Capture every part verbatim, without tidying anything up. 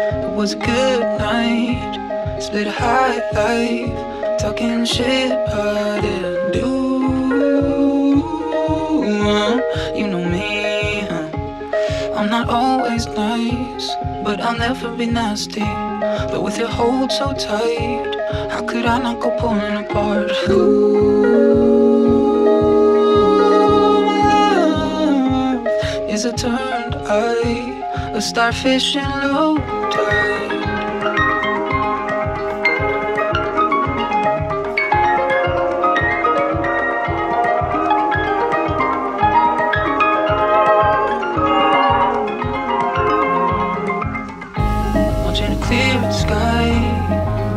It was a good night, split high life, talking shit I didn't do. You know me, I'm not always nice, but I'll never be nasty. But with your hold so tight, how could I not go pulling apart? Ooh, my life is a turned eye, a starfish in low tide. Clear sky,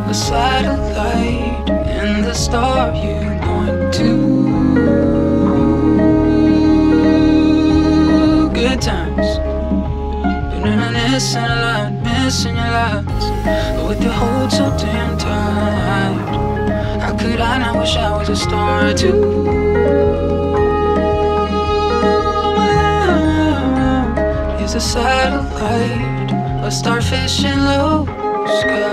a satellite, and the star you want to. Good times, been reminiscing a lot, missing your lies, but with your hold so damn tight, how could I not wish I was a star too? My love is a satellite, a starfish in low sky.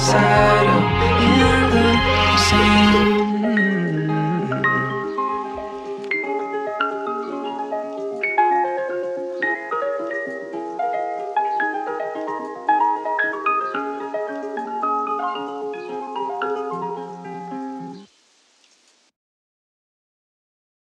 Side.